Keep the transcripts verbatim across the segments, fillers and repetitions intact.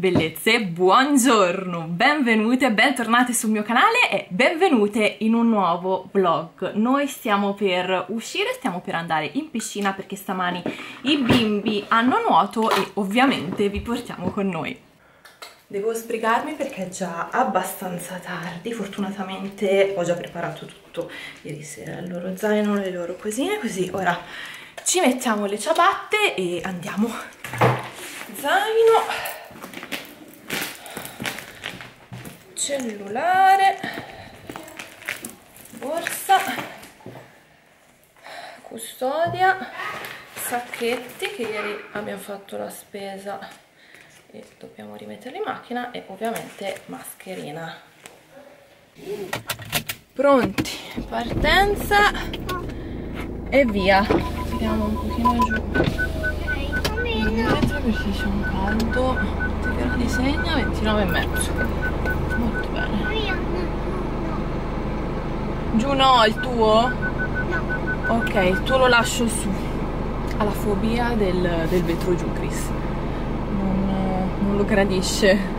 Bellezze, buongiorno, benvenute, bentornate sul mio canale e benvenute in un nuovo vlog. Noi stiamo per uscire, stiamo per andare in piscina perché stamani i bimbi hanno nuoto e ovviamente vi portiamo con noi. Devo sbrigarmi perché è già abbastanza tardi, fortunatamente ho già preparato tutto ieri sera, il loro zaino, le loro cosine, così ora ci mettiamo le ciabatte e andiamo. Zaino, cellulare, borsa, custodia, sacchetti che ieri abbiamo fatto la spesa e dobbiamo rimetterli in macchina e ovviamente mascherina. Pronti, partenza e via. Tiriamo un pochino giù indietro perché c'è un caldo, terra di segno ventinove e mezzo. Molto bene. Giù no, il tuo? No. Ok, il tuo lo lascio su. Ha la fobia del, del vetro giù, Chris. Non, non lo gradisce.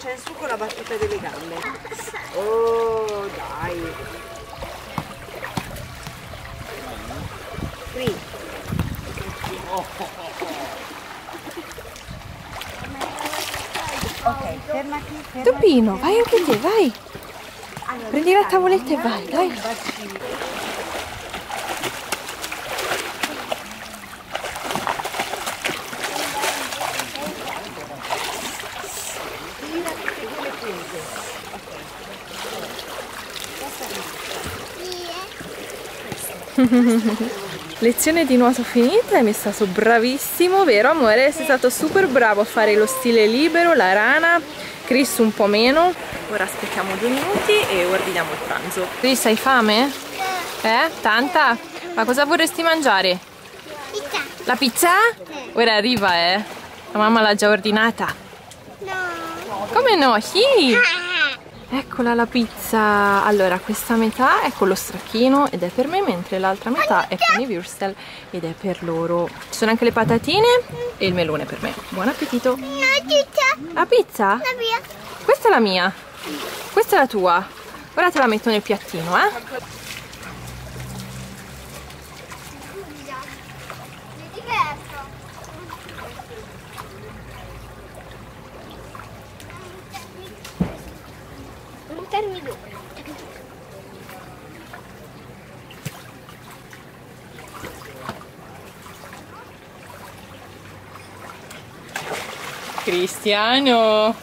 C'è il succo, la battuta delle gambe. Oh dai, qui ok, fermati, fermati. Topino, vai anche te, vai, allora, prendi la tavoletta e vai, dai. Lezione di nuoto finita e mi è stato bravissimo, vero amore? Sei stato super bravo a fare lo stile libero, la rana, Chris un po' meno. Ora aspettiamo due minuti e ordiniamo il pranzo. Chris, hai fame? Eh? Tanta? Ma cosa vorresti mangiare? Pizza. La pizza? Ora arriva, eh? La mamma l'ha già ordinata. No. Come no? Sì. Eccola la pizza. Allora, questa metà è con lo stracchino ed è per me, mentre l'altra metà è con i würstel ed è per loro. Ci sono anche le patatine e il melone per me. Buon appetito. La pizza? La mia. Questa è la mia. Questa è la tua. Ora te la metto nel piattino, eh? Cristiano!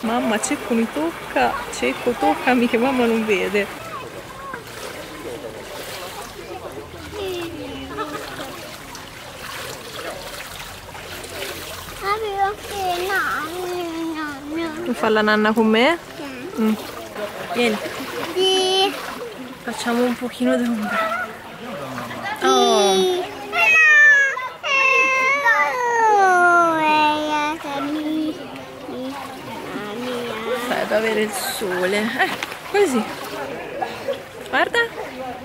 Mamma, cieco mi tocca, cieco toccami che mamma non vede. Vuoi fare la nanna con me? Mm. Vieni. Facciamo un pochino d'ombra. Oh. Avere il sole, eh, così guarda,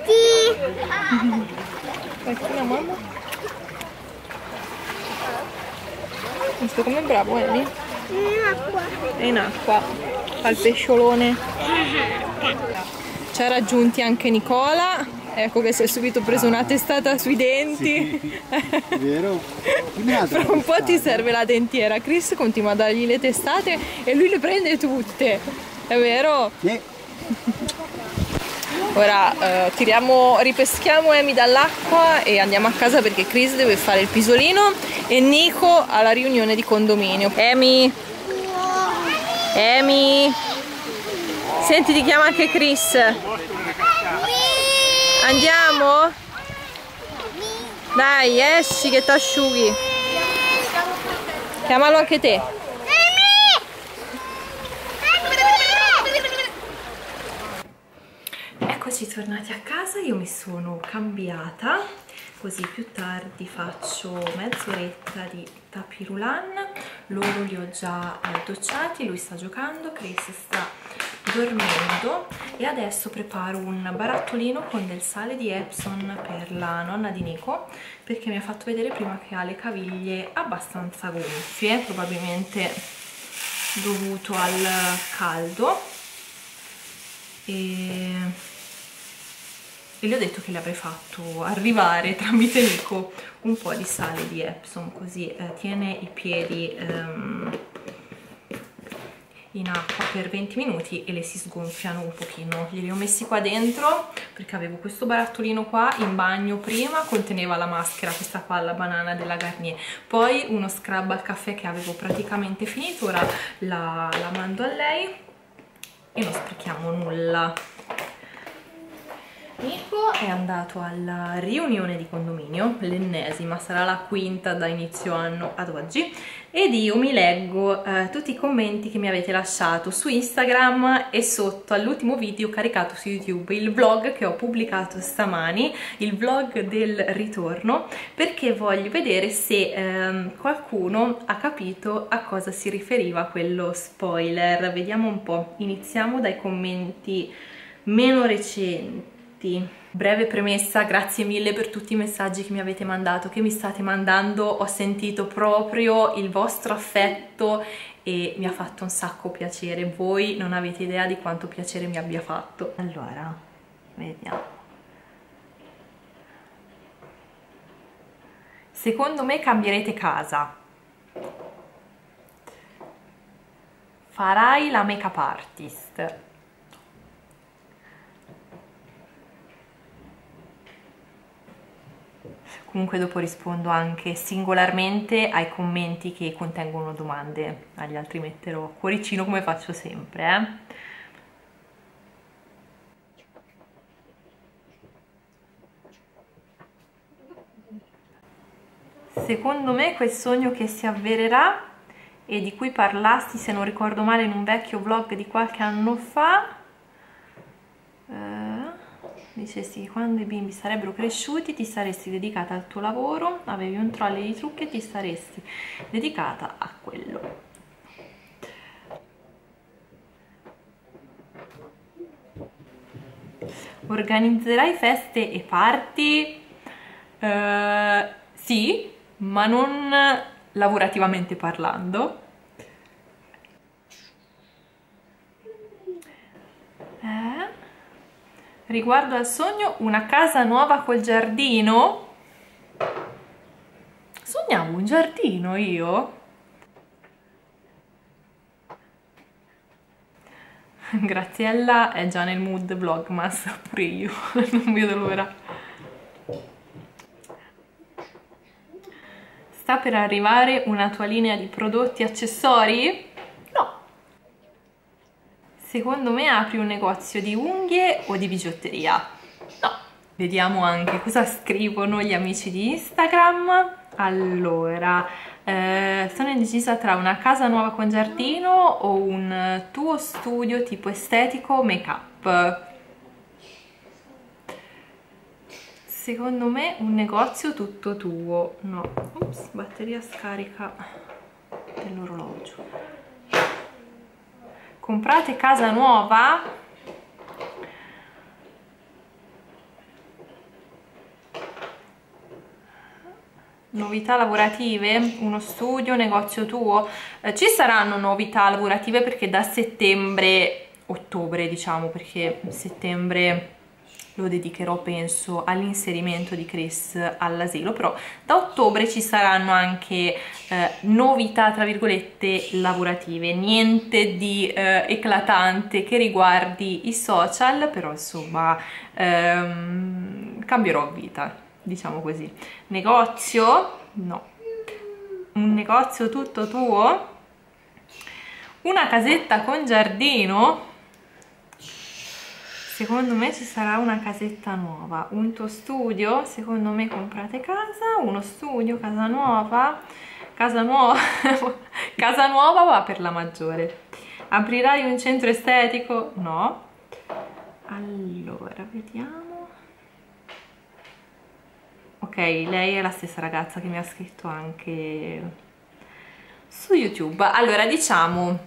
sì. Ecco la mamma, visto com'è bravo Annie? È in acqua, fa il pesciolone. Ci ha raggiunti anche Nicola, ecco che si è subito preso una testata sui denti, sì. Vero? Tra un po' ti serve la dentiera. Chris continua a dargli le testate e lui le prende tutte, è vero? Sì. Ora eh, tiriamo, ripeschiamo Amy dall'acqua e andiamo a casa perché Chris deve fare il pisolino e Nico alla riunione di condominio. Amy, Amy, senti, ti chiama anche Chris. Andiamo? Dai, esci che t'asciughi. Chiamalo anche te. Eccoci tornati a casa, io mi sono cambiata, così più tardi faccio mezz'oretta di tapirulan. Loro li ho già docciati, lui sta giocando, Chris sta dormendo e adesso preparo un barattolino con del sale di Epson per la nonna di Nico, perché mi ha fatto vedere prima che ha le caviglie abbastanza gonfie, probabilmente dovuto al caldo, e, e le ho detto che le avrei fatto arrivare tramite Nico un po' di sale di Epson, così eh, tiene i piedi ehm, in acqua per venti minuti e le si sgonfiano un pochino. Glieli ho messi qua dentro perché avevo questo barattolino qua in bagno, prima conteneva la maschera, questa qua alla banana della Garnier, poi uno scrub al caffè che avevo praticamente finito, ora la, la mando a lei e non sprechiamo nulla. Nico è andato alla riunione di condominio, l'ennesima, sarà la quinta da inizio anno ad oggi, ed io mi leggo eh, tutti i commenti che mi avete lasciato su Instagram e sotto all'ultimo video caricato su YouTube, il vlog che ho pubblicato stamani, il vlog del ritorno, perché voglio vedere se ehm, qualcuno ha capito a cosa si riferiva quello spoiler. Vediamo un po', iniziamo dai commenti meno recenti. Breve premessa, grazie mille per tutti i messaggi che mi avete mandato, che mi state mandando, ho sentito proprio il vostro affetto e mi ha fatto un sacco piacere, voi non avete idea di quanto piacere mi abbia fatto. Allora, vediamo. Secondo me cambierete casa. Farai la make-up artist. Comunque dopo rispondo anche singolarmente ai commenti che contengono domande, agli altri metterò cuoricino come faccio sempre. Eh. Secondo me quel sogno che si avvererà e di cui parlasti, se non ricordo male, in un vecchio vlog di qualche anno fa... Eh... Dicesti che quando i bimbi sarebbero cresciuti ti saresti dedicata al tuo lavoro, avevi un trolley di trucchi e ti saresti dedicata a quello. Organizzerai feste e party? Uh, sì, ma non lavorativamente parlando. Eh? Riguardo al sogno, una casa nuova col giardino? Sognavo un giardino io? Graziella è già nel mood vlogmas, pure io, non vedo l'ora. Sta per arrivare una tua linea di prodotti e accessori? Secondo me apri un negozio di unghie o di bigiotteria? No. Vediamo anche cosa scrivono gli amici di Instagram. Allora, eh, sono indecisa tra una casa nuova con giardino o un tuo studio tipo estetico make-up. Secondo me un negozio tutto tuo. No. Ops, batteria scarica dell'orologio. Comprate casa nuova? Novità lavorative? Uno studio, negozio tuo? Eh, ci saranno novità lavorative perché da settembre, ottobre diciamo, perché settembre lo dedicherò penso all'inserimento di Chris all'asilo, però da ottobre ci saranno anche eh, novità tra virgolette lavorative, niente di eh, eclatante che riguardi i social, però insomma ehm, cambierò vita, diciamo così. Negozio? No. Un negozio tutto tuo? Una casetta con giardino? Secondo me ci sarà una casetta nuova, un tuo studio, secondo me comprate casa, uno studio, casa nuova, casa nuova, casa nuova va per la maggiore. Aprirai un centro estetico? No. Allora, vediamo. Ok, lei è la stessa ragazza che mi ha scritto anche su YouTube. Allora, diciamo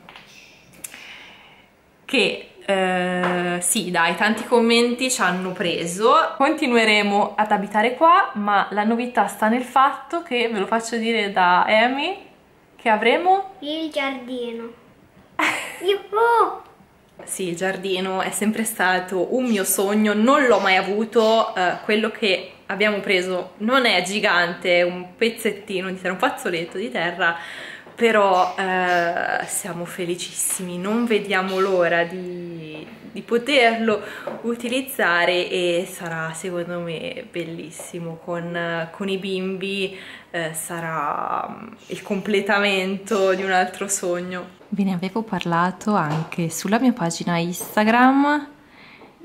che... Uh, sì, dai, tanti commenti ci hanno preso. Continueremo ad abitare qua, ma la novità sta nel fatto che, ve lo faccio dire da Amy, che avremo il giardino. Yuhu! Sì, il giardino è sempre stato un mio sogno, non l'ho mai avuto. Uh, quello che abbiamo preso non è gigante, è un pezzettino di terra, un fazzoletto di terra, però eh, siamo felicissimi, non vediamo l'ora di, di poterlo utilizzare e sarà secondo me bellissimo, con, con i bimbi eh, sarà il completamento di un altro sogno. Ve ne avevo parlato anche sulla mia pagina Instagram,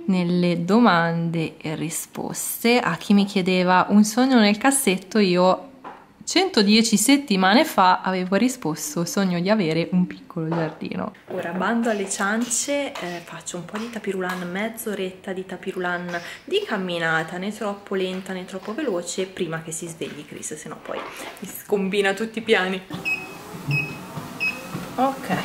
nelle domande e risposte a chi mi chiedeva un sogno nel cassetto. Io centodieci settimane fa avevo risposto sogno di avere un piccolo giardino. Ora bando alle ciance, eh, faccio un po' di tapirulan, mezz'oretta di tapirulan di camminata, né troppo lenta né troppo veloce, prima che si svegli Chris, sennò poi mi scombina tutti i piani. Ok,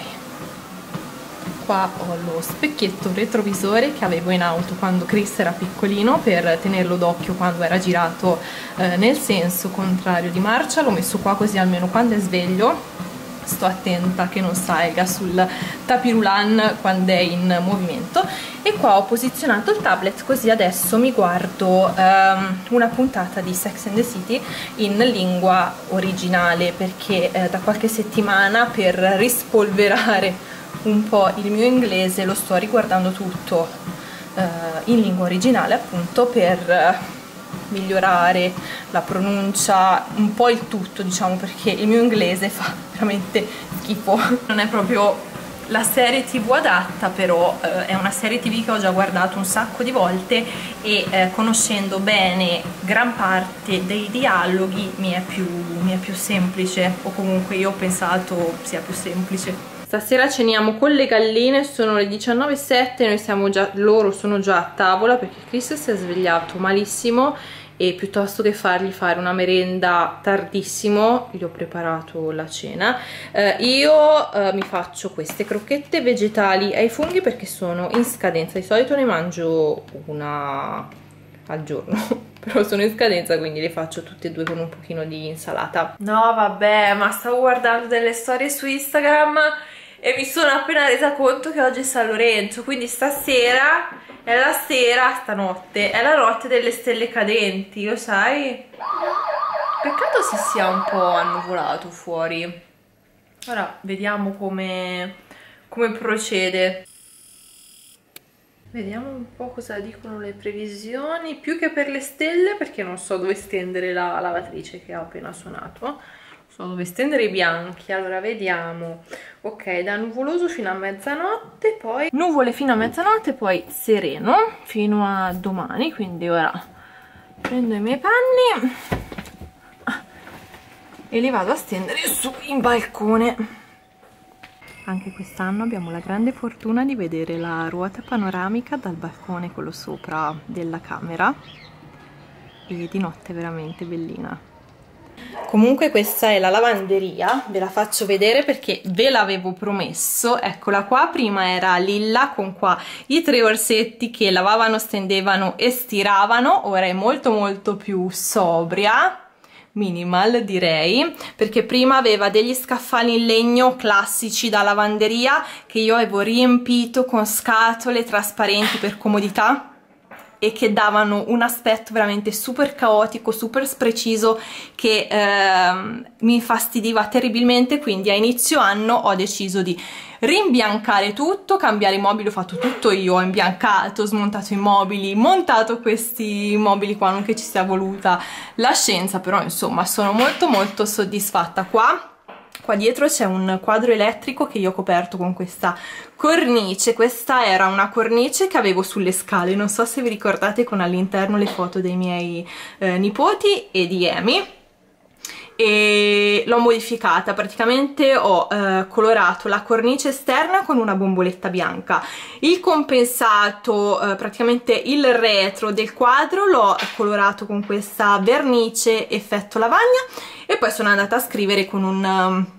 qua ho lo specchietto retrovisore che avevo in auto quando Chris era piccolino, per tenerlo d'occhio quando era girato eh, nel senso contrario di marcia. L'ho messo qua così almeno quando è sveglio sto attenta che non salga sul tapirulan quando è in movimento. E qua ho posizionato il tablet, così adesso mi guardo ehm, una puntata di Sex and the City in lingua originale, perché eh, da qualche settimana, per rispolverare un po' il mio inglese, lo sto riguardando tutto eh, in lingua originale, appunto per migliorare la pronuncia, un po' il tutto, diciamo, perché il mio inglese fa veramente schifo. Non è proprio la serie tv adatta, però eh, è una serie tv che ho già guardato un sacco di volte e eh, conoscendo bene gran parte dei dialoghi mi è più, mi è più semplice, o comunque io ho pensato sia più semplice. Stasera ceniamo con le galline, sono le diciannove e zero sette, noi siamo già, loro sono già a tavola perché Chris si è svegliato malissimo e piuttosto che fargli fare una merenda tardissimo gli ho preparato la cena. Eh, io eh, mi faccio queste crocchette vegetali ai funghi perché sono in scadenza, di solito ne mangio una al giorno, però sono in scadenza quindi le faccio tutte e due con un pochino di insalata. No vabbè, ma stavo guardando delle storie su Instagram e mi sono appena resa conto che oggi è San Lorenzo, quindi stasera è la sera, stanotte è la notte delle stelle cadenti, lo sai? Peccato se sia un po' annuvolato fuori. Ora vediamo come, come procede. Vediamo un po' cosa dicono le previsioni, più che per le stelle, perché non so dove stendere la lavatrice che ho appena suonato, non so dove stendere i bianchi. Allora vediamo, ok, da nuvoloso fino a mezzanotte, poi nuvole fino a mezzanotte, poi sereno fino a domani. Quindi ora prendo i miei panni e li vado a stendere su in balcone. Anche quest'anno abbiamo la grande fortuna di vedere la ruota panoramica dal balcone, quello sopra della camera, e di notte è veramente bellina. Comunque questa è la lavanderia, ve la faccio vedere perché ve l'avevo promesso. Eccola qua, prima era lilla con qua i tre orsetti che lavavano, stendevano e stiravano, ora è molto molto più sobria, minimal direi, perché prima aveva degli scaffali in legno classici da lavanderia che io avevo riempito con scatole trasparenti per comodità e che davano un aspetto veramente super caotico, super spreciso, che eh, mi infastidiva terribilmente. Quindi a inizio anno ho deciso di rimbiancare tutto, cambiare i mobili, ho fatto tutto io, ho imbiancato, smontato i mobili, montato questi mobili qua, non che ci sia voluta la scienza, però insomma sono molto molto soddisfatta. Qua qua dietro c'è un quadro elettrico che io ho coperto con questa cornice. Questa era una cornice che avevo sulle scale, non so se vi ricordate, con all'interno le foto dei miei eh, nipoti e di Amy. E l'ho modificata, praticamente ho eh, colorato la cornice esterna con una bomboletta bianca, il compensato, eh, praticamente il retro del quadro l'ho colorato con questa vernice effetto lavagna, e poi sono andata a scrivere con un um,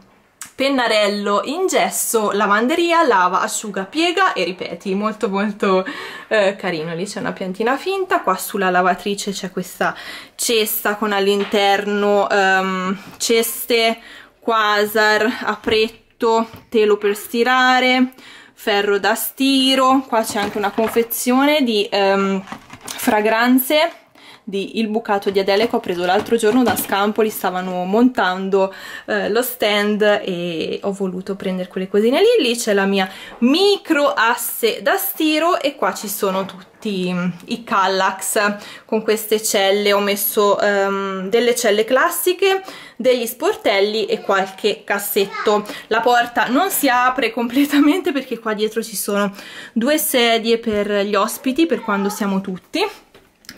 pennarello in gesso lavanderia, lava, asciuga, piega e ripeti. Molto molto eh, carino. Lì c'è una piantina finta, qua sulla lavatrice c'è questa cesta con all'interno um, ceste, Quasar, apretto, telo per stirare, ferro da stiro. Qua c'è anche una confezione di um, fragranze di Il Bucato di Adele che ho preso l'altro giorno da Scampoli, stavano montando eh, lo stand e ho voluto prendere quelle cosine lì. Lì c'è la mia micro asse da stiro e qua ci sono tutti i Callax con queste celle. Ho messo um, delle celle classiche, degli sportelli e qualche cassetto. La porta non si apre completamente perché qua dietro ci sono due sedie per gli ospiti, per quando siamo tutti,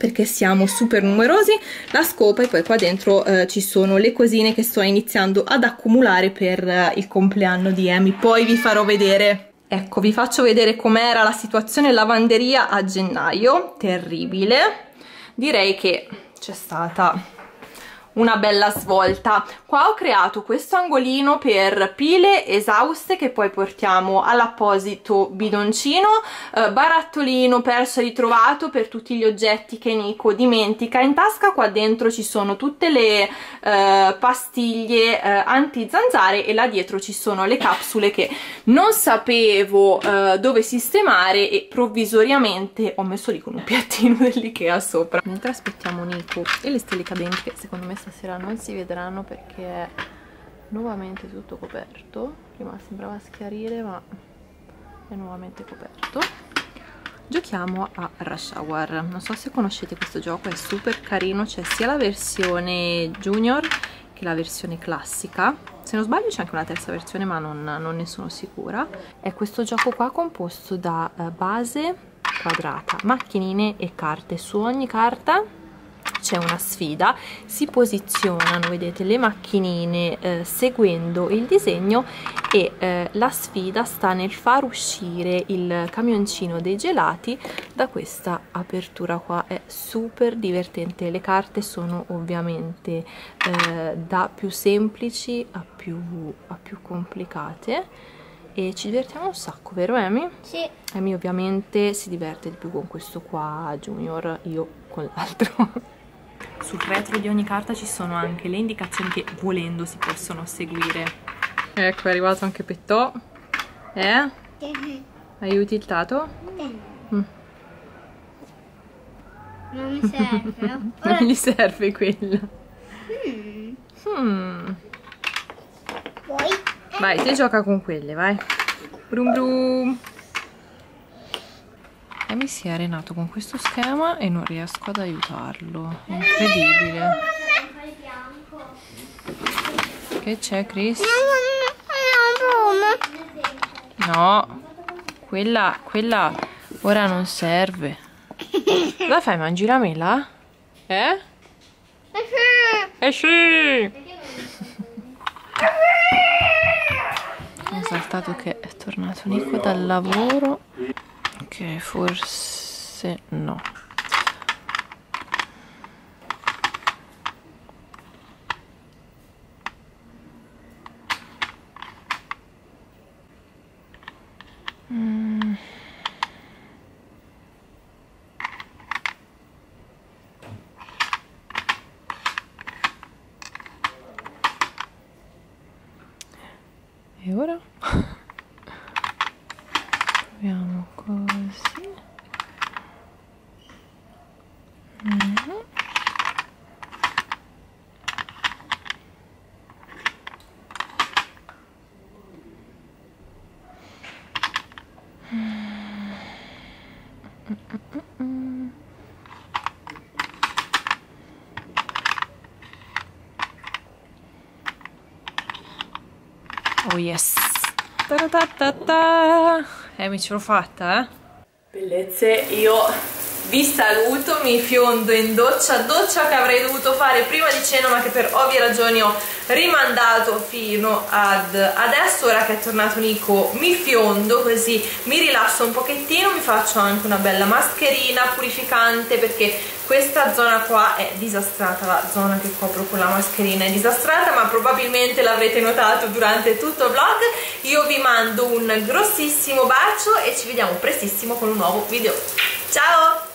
perché siamo super numerosi, la scopa, e poi qua dentro eh, ci sono le cosine che sto iniziando ad accumulare per eh, il compleanno di Amy. Poi vi farò vedere. Ecco, vi faccio vedere com'era la situazione lavanderia a gennaio, terribile. Direi che c'è stata una bella svolta. Qua ho creato questo angolino per pile esauste che poi portiamo all'apposito bidoncino, eh, barattolino perso e ritrovato per tutti gli oggetti che Nico dimentica in tasca. Qua dentro ci sono tutte le eh, pastiglie eh, anti zanzare e là dietro ci sono le capsule che non sapevo eh, dove sistemare e provvisoriamente ho messo lì con un piattino dell'Ikea sopra. Mentre aspettiamo Nico e le stelle cadenti, che secondo me stasera non si vedranno perché è nuovamente tutto coperto, prima sembrava schiarire ma è nuovamente coperto, giochiamo a Rush Hour. Non so se conoscete questo gioco, è super carino, c'è sia la versione junior che la versione classica, se non sbaglio c'è anche una terza versione ma non, non ne sono sicura. È questo gioco qua composto da base quadrata, macchinine e carte. Su ogni carta c'è una sfida, si posizionano, vedete, le macchinine eh, seguendo il disegno e eh, la sfida sta nel far uscire il camioncino dei gelati da questa apertura qua. È super divertente, le carte sono ovviamente eh, da più semplici a più, a più complicate e ci divertiamo un sacco, vero Amy? Sì. Amy ovviamente si diverte di più con questo qua junior, io con l'altro. Sul retro di ogni carta ci sono anche le indicazioni che volendo si possono seguire. Ecco, è arrivato anche Pettò. Eh? Aiuti il Tato? Mm. Non mi serve. Non gli serve quella. Mm. Mm. Vai, ti gioca con quelle, vai. Brum brum. Mi si è arenato con questo schema e non riesco ad aiutarlo, è incredibile. Che c'è, Chris? No, quella, quella ora non serve. La fai mangi la mela? Eh? Eh sì! Ho saltato che è tornato Nico dal lavoro. Ok, forse no. Mm. E ora? Proviamo così. Mm-hmm. Mm-mm-mm-mm. Oh yes. Ta-ta-ta-ta. Eh, mi ce l'ho fatta, eh. Bellezze, io vi saluto, mi fiondo in doccia, doccia che avrei dovuto fare prima di cena ma che per ovvie ragioni ho rimandato fino ad adesso. Ora che è tornato Nico mi fiondo, così mi rilasso un pochettino, mi faccio anche una bella mascherina purificante perché questa zona qua è disastrata, la zona che copro con la mascherina è disastrata, ma probabilmente l'avrete notato durante tutto il vlog. Io vi mando un grossissimo bacio e ci vediamo prestissimo con un nuovo video. Ciao!